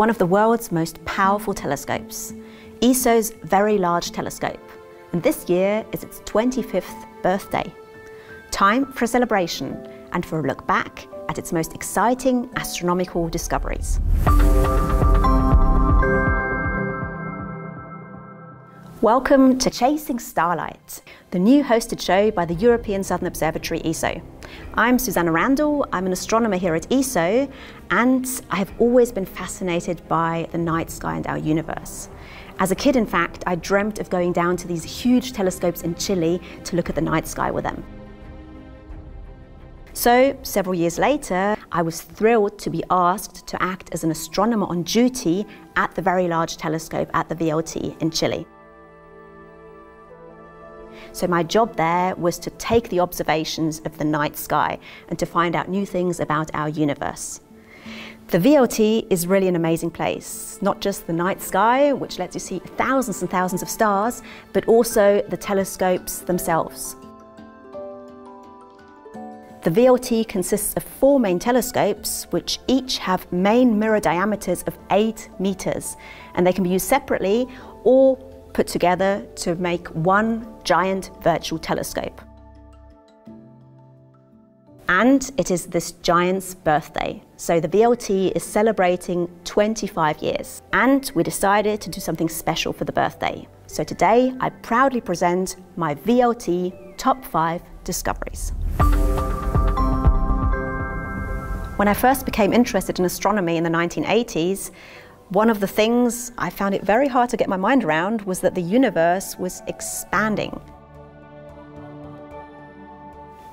one of the world's most powerful telescopes, ESO's Very Large Telescope, and this year is its 25th birthday. Time for a celebration and for a look back at its most exciting astronomical discoveries. Welcome to Chasing Starlight, the new hosted show by the European Southern Observatory ESO. I'm Suzanna Randall, I'm an astronomer here at ESO, and I have always been fascinated by the night sky and our universe. As a kid, in fact, I dreamt of going down to these huge telescopes in Chile to look at the night sky with them. So, several years later, I was thrilled to be asked to act as an astronomer on duty at the Very Large Telescope at the VLT in Chile. So my job there was to take the observations of the night sky and to find out new things about our universe. The VLT is really an amazing place, not just the night sky, which lets you see thousands and thousands of stars, but also the telescopes themselves. The VLT consists of four main telescopes, which each have main mirror diameters of 8 meters, and they can be used separately or put together to make one giant virtual telescope. And it is this giant's birthday, so the VLT is celebrating 25 years, and we decided to do something special for the birthday. So today I proudly present my VLT Top 5 Discoveries. When I first became interested in astronomy in the 1980s, one of the things I found it very hard to get my mind around was that the universe was expanding.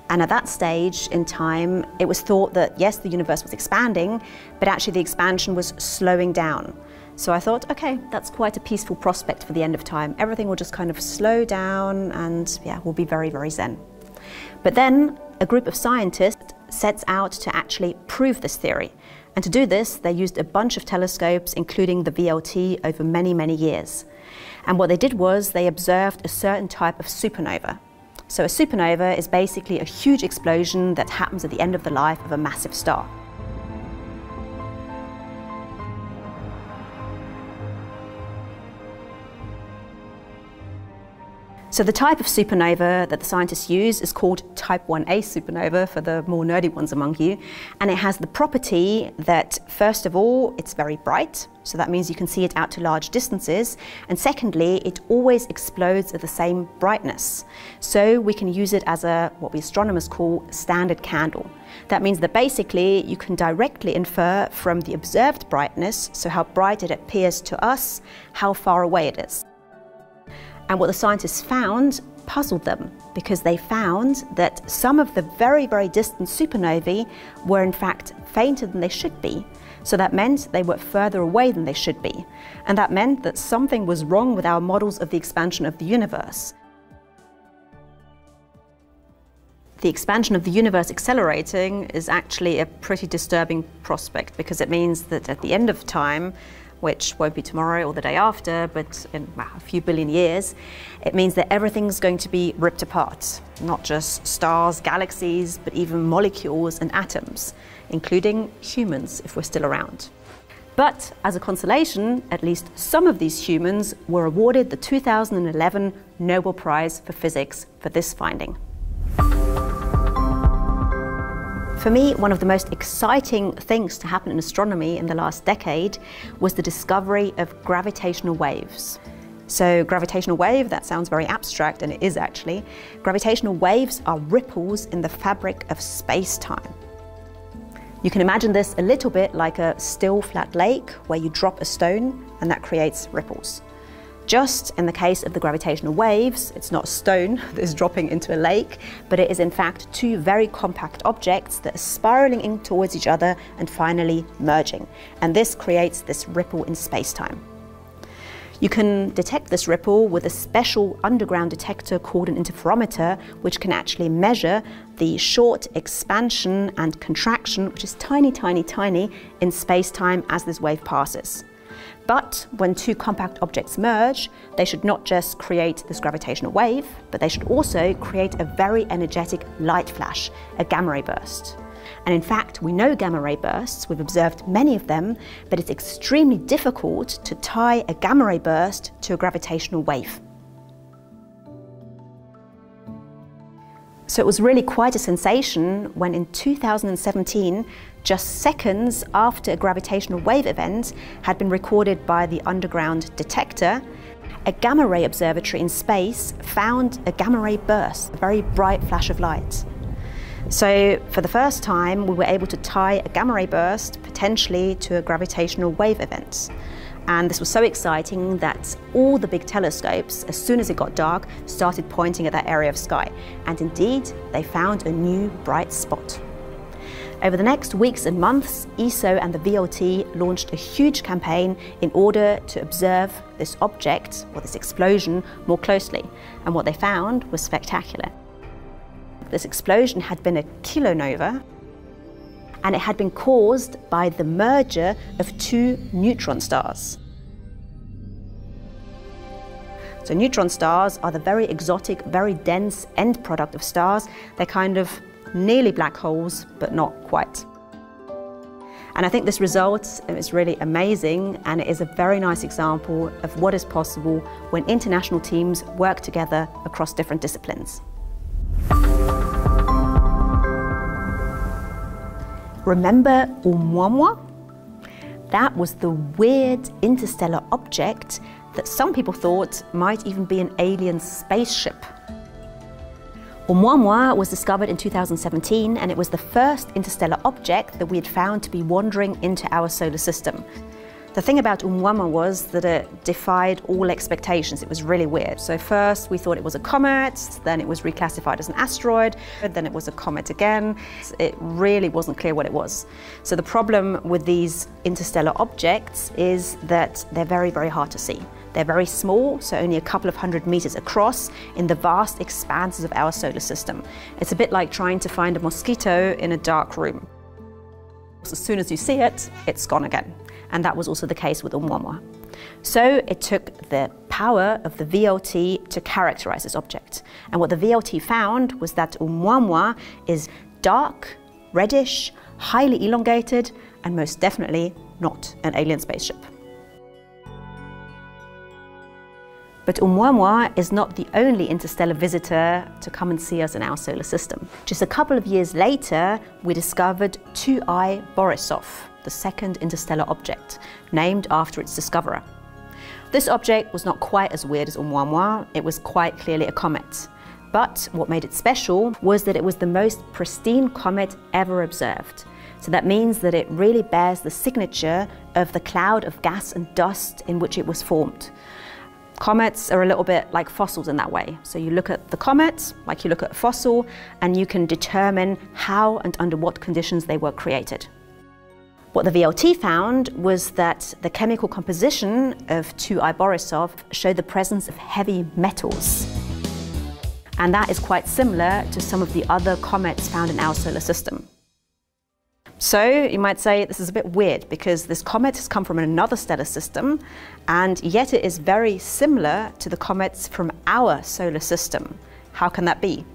And at that stage in time, it was thought that yes, the universe was expanding, but actually the expansion was slowing down. So I thought, okay, that's quite a peaceful prospect for the end of time. Everything will just kind of slow down and yeah, we'll be very, very zen. But then a group of scientists sets out to actually prove this theory. And to do this, they used a bunch of telescopes, including the VLT, over many, many years. And what they did was they observed a certain type of supernova. So a supernova is basically a huge explosion that happens at the end of the life of a massive star. So the type of supernova that the scientists use is called type 1a supernova, for the more nerdy ones among you, and it has the property that, first of all, it's very bright, so that means you can see it out to large distances, and secondly, it always explodes at the same brightness. So we can use it as a, what we astronomers call, standard candle. That means that basically you can directly infer from the observed brightness, so how bright it appears to us, how far away it is. And what the scientists found puzzled them, because they found that some of the very, very distant supernovae were in fact fainter than they should be. So that meant they were further away than they should be. And that meant that something was wrong with our models of the expansion of the universe. The expansion of the universe accelerating is actually a pretty disturbing prospect, because it means that at the end of time, which won't be tomorrow or the day after, but in a few billion years, it means that everything's going to be ripped apart. Not just stars, galaxies, but even molecules and atoms, including humans, if we're still around. But as a consolation, at least some of these humans were awarded the 2011 Nobel Prize for Physics for this finding. For me, one of the most exciting things to happen in astronomy in the last decade was the discovery of gravitational waves. So gravitational wave, that sounds very abstract, and it is actually. Gravitational waves are ripples in the fabric of space-time. You can imagine this a little bit like a still flat lake where you drop a stone and that creates ripples. Just in the case of the gravitational waves, it's not a stone that is dropping into a lake, but it is in fact two very compact objects that are spiraling in towards each other and finally merging. And this creates this ripple in space-time. You can detect this ripple with a special underground detector called an interferometer, which can actually measure the short expansion and contraction, which is tiny, tiny, tiny, in space-time as this wave passes. But when two compact objects merge, they should not just create this gravitational wave, but they should also create a very energetic light flash, a gamma ray burst. And in fact, we know gamma ray bursts, we've observed many of them, but it's extremely difficult to tie a gamma ray burst to a gravitational wave. So it was really quite a sensation when in 2017, just seconds after a gravitational wave event had been recorded by the underground detector, a gamma ray observatory in space found a gamma ray burst, a very bright flash of light. So for the first time, we were able to tie a gamma ray burst potentially to a gravitational wave event. And this was so exciting that all the big telescopes, as soon as it got dark, started pointing at that area of sky. And indeed, they found a new bright spot. Over the next weeks and months, ESO and the VLT launched a huge campaign in order to observe this object, or this explosion, more closely. And what they found was spectacular. This explosion had been a kilonova, and it had been caused by the merger of two neutron stars. So neutron stars are the very exotic, very dense end product of stars. They're kind of nearly black holes, but not quite. And I think this result is really amazing, and it is a very nice example of what is possible when international teams work together across different disciplines. Remember Oumuamua? That was the weird interstellar object that some people thought might even be an alien spaceship. Oumuamua was discovered in 2017, and it was the first interstellar object that we had found to be wandering into our solar system. The thing about Oumuamua was that it defied all expectations. It was really weird. So first we thought it was a comet, then it was reclassified as an asteroid, then it was a comet again. It really wasn't clear what it was. So the problem with these interstellar objects is that they're very, very hard to see. They're very small, so only a couple of hundred meters across in the vast expanses of our solar system. It's a bit like trying to find a mosquito in a dark room. As soon as you see it, it's gone again. And that was also the case with Oumuamua. So it took the power of the VLT to characterize this object. And what the VLT found was that Oumuamua is dark, reddish, highly elongated, and most definitely not an alien spaceship. But Oumuamua is not the only interstellar visitor to come and see us in our solar system. Just a couple of years later, we discovered 2I/Borisov, the second interstellar object, named after its discoverer. This object was not quite as weird as Oumuamua. It was quite clearly a comet. But what made it special was that it was the most pristine comet ever observed. So that means that it really bears the signature of the cloud of gas and dust in which it was formed. Comets are a little bit like fossils in that way. So you look at the comet, like you look at a fossil, and you can determine how and under what conditions they were created. What the VLT found was that the chemical composition of 2I/Borisov showed the presence of heavy metals. And that is quite similar to some of the other comets found in our solar system. So you might say this is a bit weird because this comet has come from another stellar system, and yet it is very similar to the comets from our solar system. How can that be?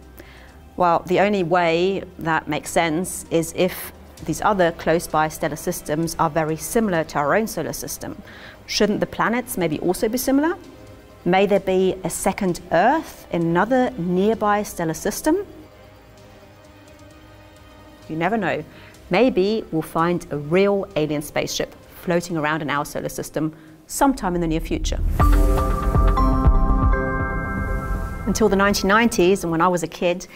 Well, the only way that makes sense is if these other close-by stellar systems are very similar to our own solar system. Shouldn't the planets maybe also be similar? May there be a second Earth in another nearby stellar system? You never know. Maybe we'll find a real alien spaceship floating around in our solar system sometime in the near future. Until the 1990s, and when I was a kid,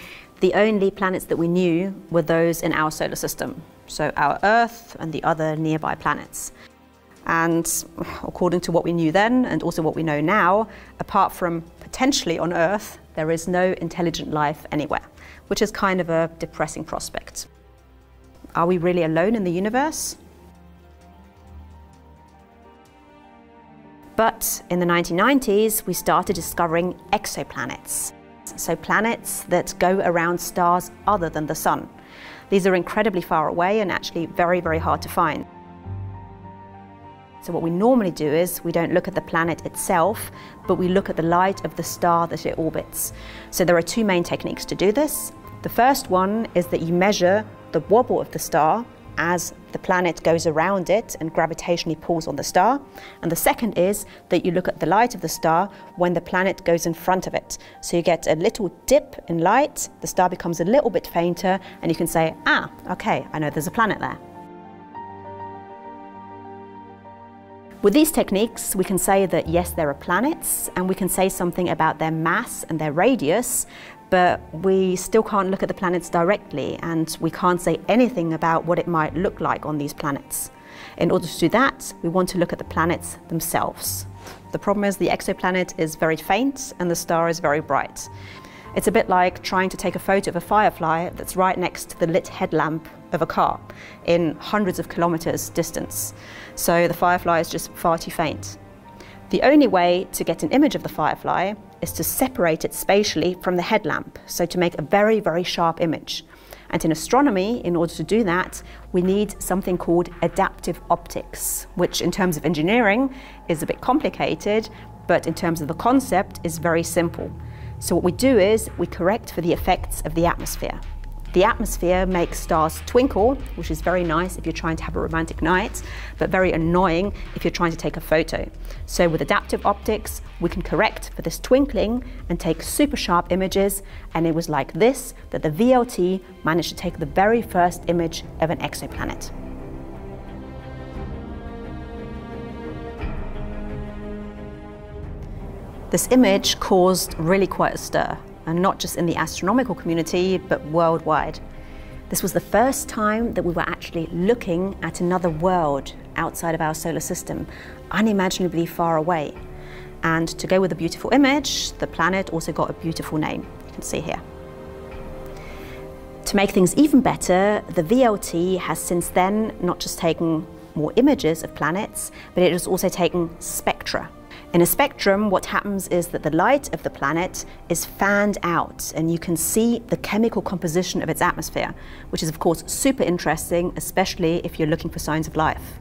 the only planets that we knew were those in our solar system. So our Earth and the other nearby planets. And according to what we knew then, and also what we know now, apart from potentially on Earth, there is no intelligent life anywhere, which is kind of a depressing prospect. Are we really alone in the universe? But in the 1990s, we started discovering exoplanets. So planets that go around stars other than the sun. These are incredibly far away and actually very, very hard to find. So what we normally do is we don't look at the planet itself, but we look at the light of the star that it orbits. So there are two main techniques to do this. The first one is that you measure the wobble of the star as the planet goes around it and gravitationally pulls on the star. And the second is that you look at the light of the star when the planet goes in front of it. So you get a little dip in light, the star becomes a little bit fainter, and you can say, ah, okay, I know there's a planet there. With these techniques, we can say that yes, there are planets, and we can say something about their mass and their radius, but we still can't look at the planets directly, and we can't say anything about what it might look like on these planets. In order to do that, we want to look at the planets themselves. The problem is the exoplanet is very faint and the star is very bright. It's a bit like trying to take a photo of a firefly that's right next to the lit headlamp of a car in hundreds of kilometers distance. So the firefly is just far too faint. The only way to get an image of the firefly is to separate it spatially from the headlamp, so to make a very, very sharp image. And in astronomy, in order to do that, we need something called adaptive optics, which in terms of engineering is a bit complicated, but in terms of the concept is very simple. So what we do is we correct for the effects of the atmosphere. The atmosphere makes stars twinkle, which is very nice if you're trying to have a romantic night, but very annoying if you're trying to take a photo. So with adaptive optics, we can correct for this twinkling and take super sharp images. And it was like this that the VLT managed to take the very first image of an exoplanet. This image caused really quite a stir, and not just in the astronomical community, but worldwide. This was the first time that we were actually looking at another world outside of our solar system, unimaginably far away. And to go with a beautiful image, the planet also got a beautiful name, you can see here. To make things even better, the VLT has since then not just taken more images of planets, but it has also taken spectra. In a spectrum, what happens is that the light of the planet is fanned out and you can see the chemical composition of its atmosphere, which is of course super interesting, especially if you're looking for signs of life.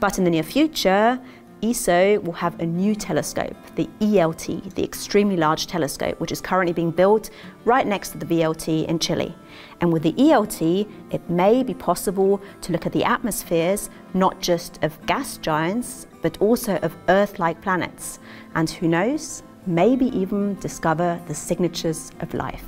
But in the near future, ESO will have a new telescope, the ELT, the Extremely Large Telescope, which is currently being built right next to the VLT in Chile. And with the ELT, it may be possible to look at the atmospheres, not just of gas giants, but also of Earth-like planets. And who knows, maybe even discover the signatures of life.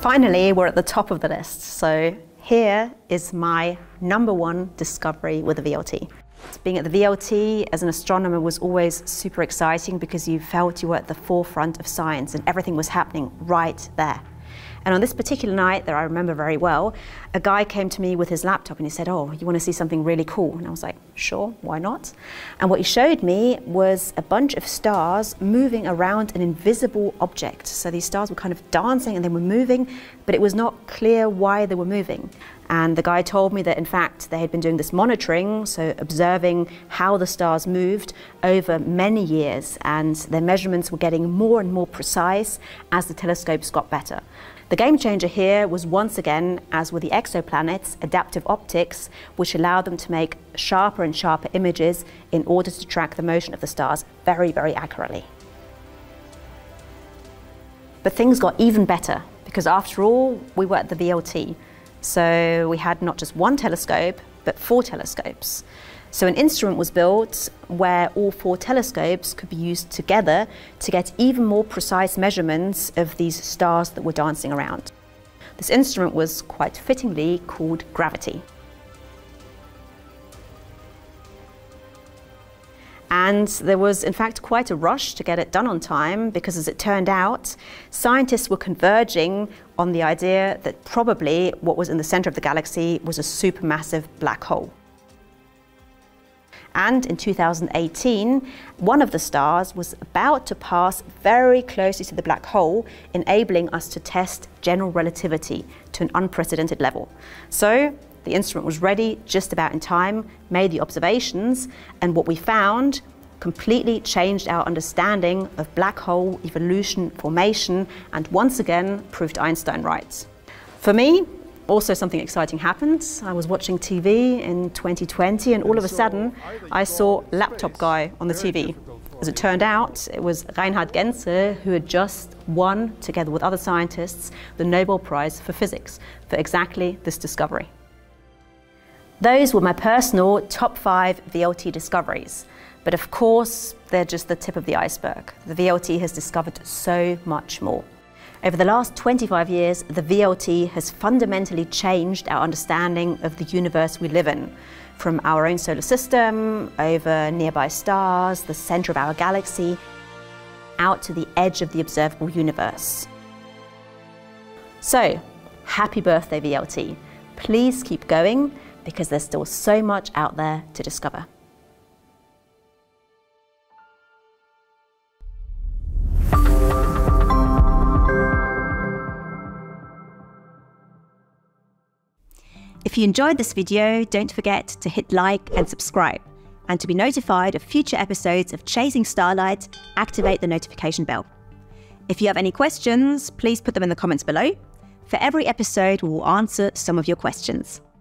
Finally, we're at the top of the list, so here is my #1 discovery with the VLT. Being at the VLT as an astronomer was always super exciting because you felt you were at the forefront of science and everything was happening right there. And on this particular night that I remember very well, a guy came to me with his laptop and he said, oh, you want to see something really cool? And I was like, sure, why not? And what he showed me was a bunch of stars moving around an invisible object. So these stars were kind of dancing and they were moving, but it was not clear why they were moving. And the guy told me that, in fact, they had been doing this monitoring, so observing how the stars moved over many years, and their measurements were getting more and more precise as the telescopes got better. The game changer here was once again, as with the exoplanets, adaptive optics, which allowed them to make sharper and sharper images in order to track the motion of the stars very, very accurately. But things got even better, because after all, we were at the VLT. So we had not just one telescope, but 4 telescopes. So an instrument was built where all 4 telescopes could be used together to get even more precise measurements of these stars that were dancing around. This instrument was quite fittingly called Gravity. And there was, in fact, quite a rush to get it done on time because, as it turned out, scientists were converging on the idea that probably what was in the center of the galaxy was a supermassive black hole. And in 2018, one of the stars was about to pass very closely to the black hole, enabling us to test general relativity to an unprecedented level. So the instrument was ready just about in time, made the observations, and what we found completely changed our understanding of black hole evolution, formation, and once again proved Einstein right. For me, also something exciting happened. I was watching TV in 2020 and all of a sudden I saw Laptop Guy on the TV. As it turned out, it was Reinhard Genzel who had just won, together with other scientists, the Nobel Prize for Physics for exactly this discovery. Those were my personal top 5 VLT discoveries. But of course, they're just the tip of the iceberg. The VLT has discovered so much more. Over the last 25 years, the VLT has fundamentally changed our understanding of the universe we live in, from our own solar system, over nearby stars, the center of our galaxy, out to the edge of the observable universe. So, happy birthday VLT. Please keep going, because there's still so much out there to discover. If you enjoyed this video, don't forget to hit like and subscribe. And to be notified of future episodes of Chasing Starlight, activate the notification bell. If you have any questions, please put them in the comments below. For every episode, we will answer some of your questions.